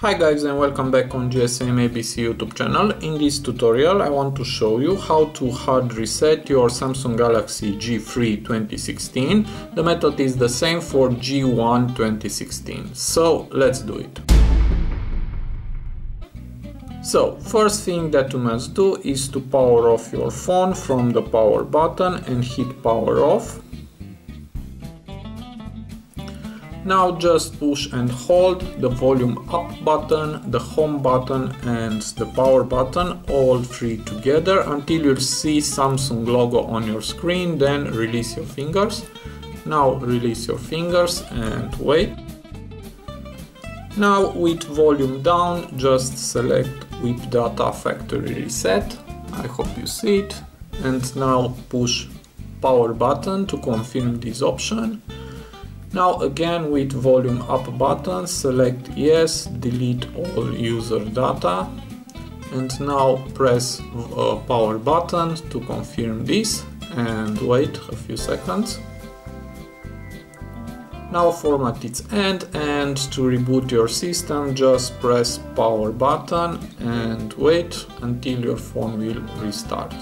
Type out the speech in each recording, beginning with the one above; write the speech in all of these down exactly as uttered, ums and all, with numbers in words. Hi guys and welcome back on G S M A B C YouTube channel. In this tutorial I want to show you how to hard reset your Samsung Galaxy J three twenty sixteen. The method is the same for J one twenty sixteen. So let's do it. So first thing that you must do is to power off your phone from the power button and hit power off. Now just push and hold the volume up button, the home button and the power button, all three together until you see Samsung logo on your screen, then release your fingers. Now release your fingers and wait. Now with volume down just select with data factory reset, I hope you see it, and now push power button to confirm this option. Now again with volume up button select yes, delete all user data, and now press uh, power button to confirm this and wait a few seconds. Now format its end, and to reboot your system just press power button and wait until your phone will restart.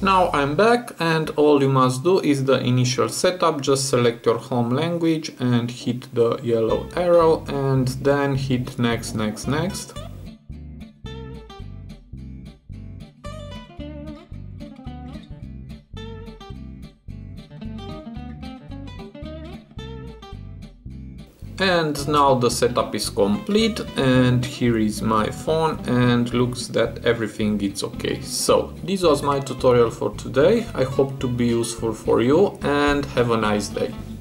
Now I'm back and all you must do is the initial setup, just select your home language and hit the yellow arrow and then hit next, next, next. And now the setup is complete and here is my phone and looks that everything is okay. So this was my tutorial for today. I hope to be useful for you and have a nice day.